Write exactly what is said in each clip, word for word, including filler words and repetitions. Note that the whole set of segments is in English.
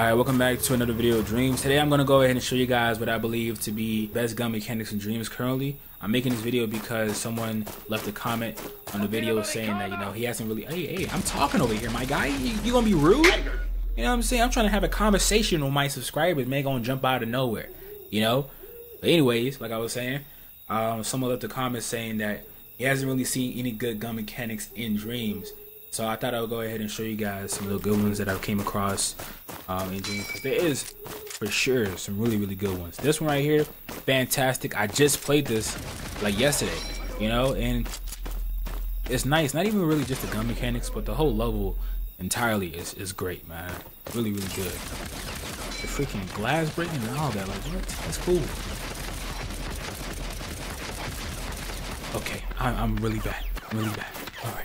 Alright, welcome back to another video of Dreams. Today I'm going to go ahead and show you guys what I believe to be best gun mechanics in Dreams currently. I'm making this video because someone left a comment on the video saying that, you know, he hasn't really... Hey, hey, I'm talking over here, my guy. You, you going to be rude? You know what I'm saying? I'm trying to have a conversation with my subscribers. Man, going to jump out of nowhere, you know? But anyways, like I was saying, um, someone left a comment saying that he hasn't really seen any good gun mechanics in Dreams. So I thought I would go ahead and show you guys some of the good ones that I've came across um, in Dreams. Because there is, for sure, some really, really good ones. This one right here, fantastic. I just played this, like, yesterday, you know? And it's nice. Not even really just the gun mechanics, but the whole level entirely is, is great, man. Really, really good. The freaking glass breaking and all that. Like, what? That's cool. Okay, I'm, I'm really bad. I'm really bad. All right.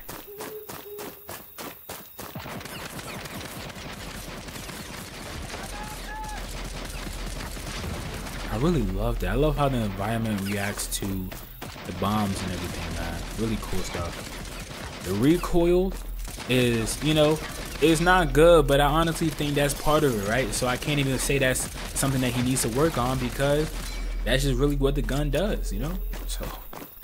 I really love that. I love how the environment reacts to the bombs and everything, man. Really cool stuff. The recoil is, you know, it's not good, but I honestly think that's part of it, right? So I can't even say that's something that he needs to work on because that's just really what the gun does, you know? So,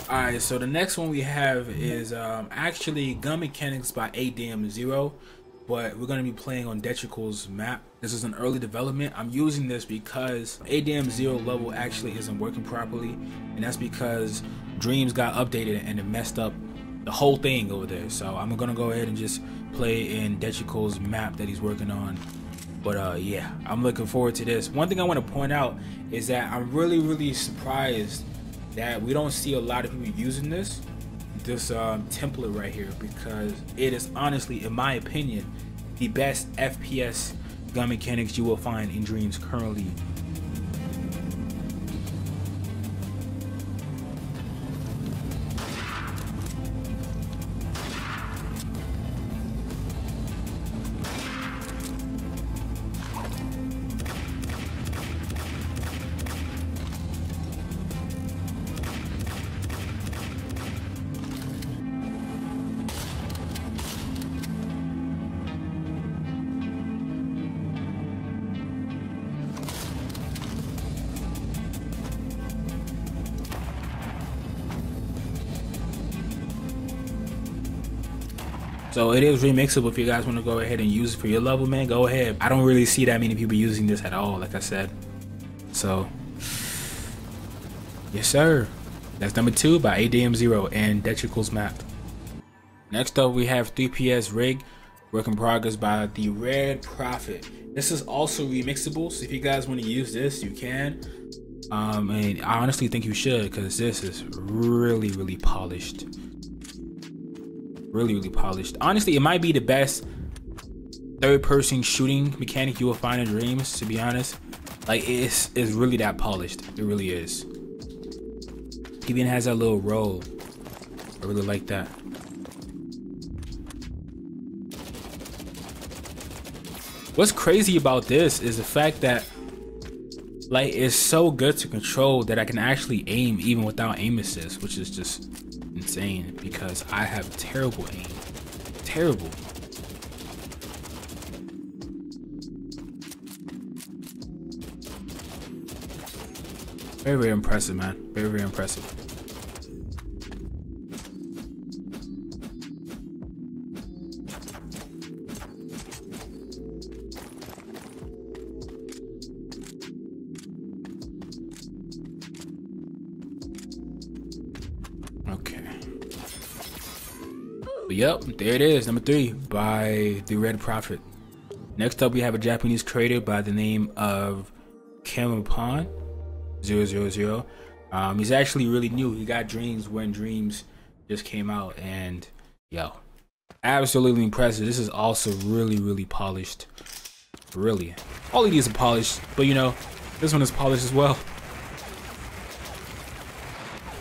alright, so the next one we have is um, actually Gun Mechanics by A D M zero. But we're going to be playing on Detrical's map. This is an early development. I'm using this because A D M zero level actually isn't working properly. And that's because Dreams got updated and it messed up the whole thing over there. So I'm going to go ahead and just play in Detrical's map that he's working on. But uh, yeah, I'm looking forward to this. One thing I want to point out is that I'm really, really surprised that we don't see a lot of people using this. this um, template right here, because it is honestly, in my opinion, the best F P S gun mechanics you will find in Dreams currently. So it is remixable. If you guys want to go ahead and use it for your level, man, go ahead. I don't really see that many people using this at all, like I said. So, yes sir. That's number two by A D M zero and Detrical's map. Next up we have three P S Rig, work in progress by the Red Prophet. This is also remixable, so if you guys want to use this, you can. Um, and I honestly think you should, because this is really, really polished. Really, really polished. Honestly, it might be the best third-person shooting mechanic you will find in Dreams, to be honest. Like, it's, it's really that polished. It really is. It even has that little roll. I really like that. What's crazy about this is the fact that, like, it's so good to control that I can actually aim even without aim assist, which is just... insane, because I have terrible aim. Terrible. Very, very impressive, man. Very, very impressive. Yep, there it is, number three by the Red Prophet. Next up we have a Japanese creator by the name of Kampon zero zero zero. Um, he's actually really new. He got Dreams when Dreams just came out, and yo, absolutely impressive. This is also really, really polished. Really, all of these are polished, but you know, this one is polished as well.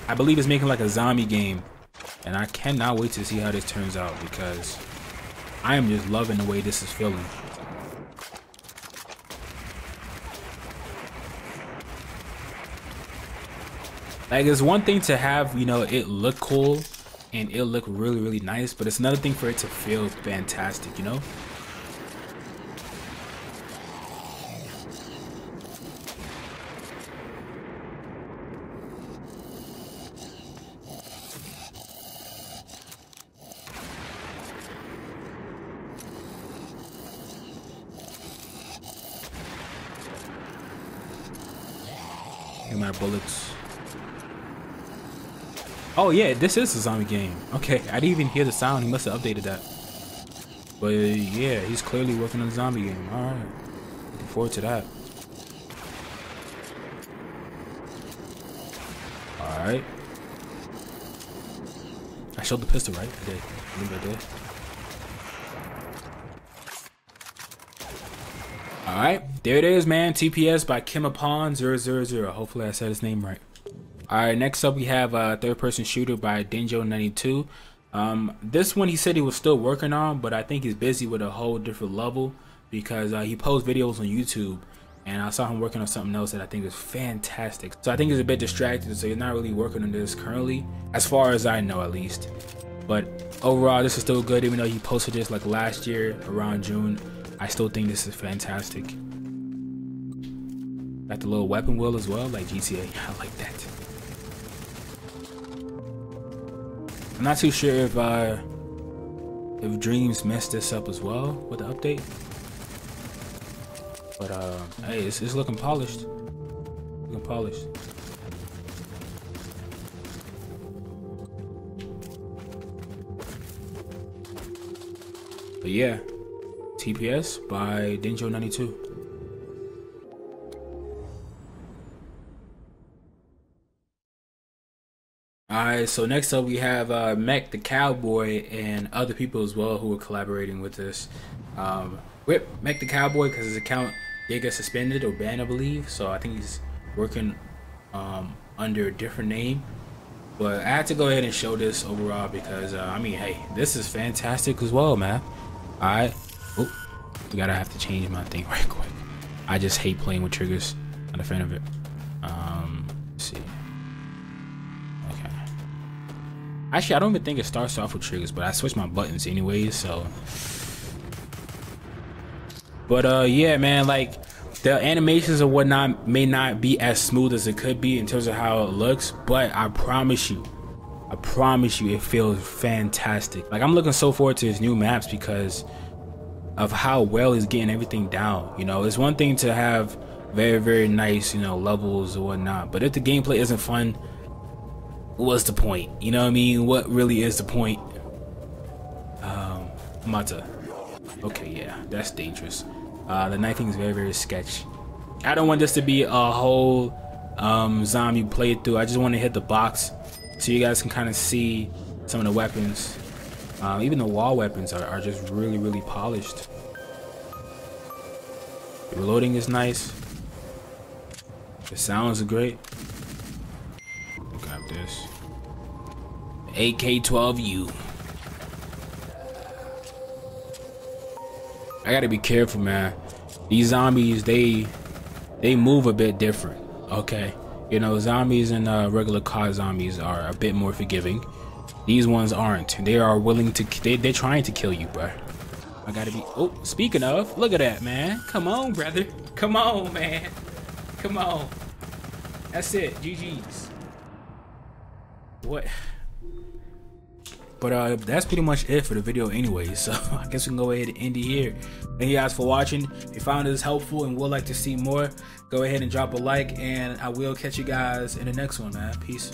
I believe it's making like a zombie game. And I cannot wait to see how this turns out, because I am just loving the way this is feeling. Like, it's one thing to have, you know, it look cool and it look really, really nice, but it's another thing for it to feel fantastic, you know? and my bullets. Oh yeah, this is a zombie game. Okay, I didn't even hear the sound. He must have updated that. But yeah, he's clearly working on a zombie game. All right, looking forward to that. All right. I showed the pistol, right? I did. Remember I did. All right, there it is, man. T P S by Kampon zero zero zero. Hopefully I said his name right. All right, next up we have a third-person shooter by Denjo ninety-two. Um, this one he said he was still working on, but I think he's busy with a whole different level because uh, he posts videos on YouTube, and I saw him working on something else that I think is fantastic. So I think he's a bit distracted, so he's not really working on this currently, as far as I know at least. But overall, this is still good, even though he posted this like last year around June. I still think this is fantastic. Got the little weapon wheel as well, like G T A. I like that. I'm not too sure if uh, if Dreams messed this up as well with the update, but uh, hey, it's, it's looking polished. Looking polished. But yeah, T P S by Denjo ninety-two. Alright, so next up we have uh, Mech the Cowboy and other people as well who are collaborating with this. Um, Rip Mech the Cowboy, because his account did get suspended or banned, I believe. So I think he's working um, under a different name. But I had to go ahead and show this overall because, uh, I mean, hey, this is fantastic as well, man. Alright. Oh, we gotta have to change my thing right quick. I just hate playing with triggers. Not a fan of it. Um, let's see. Actually, I don't even think it starts off with triggers, but I switched my buttons anyways, so. But, uh, yeah, man, like, the animations and whatnot may not be as smooth as it could be in terms of how it looks, but I promise you, I promise you, it feels fantastic. Like, I'm looking so forward to his new maps because of how well he's getting everything down, you know? It's one thing to have very, very nice, you know, levels or whatnot, but if the gameplay isn't fun, what's the point? You know what I mean? What really is the point? Um, Mata. Okay, yeah, that's dangerous. Uh, the knife thing is very, very sketchy. I don't want this to be a whole um, zombie playthrough. I just want to hit the box so you guys can kind of see some of the weapons. Uh, even the wall weapons are, are just really, really polished. The reloading is nice. The sounds are great. Grab this A K twelve U. I gotta be careful, man. These zombies, they they move a bit different. Okay, you know, zombies and uh, regular C O D zombies are a bit more forgiving. These ones aren't. They are willing to. They, they're trying to kill you, bro. I gotta be. Oh, speaking of, look at that, man. Come on, brother. Come on, man. Come on. That's it. G G's. What? But uh, that's pretty much it for the video anyway, so I guess we can go ahead and end it here. Thank you guys for watching. If you found this helpful and would like to see more, go ahead and drop a like, and I will catch you guys in the next one, man. Peace.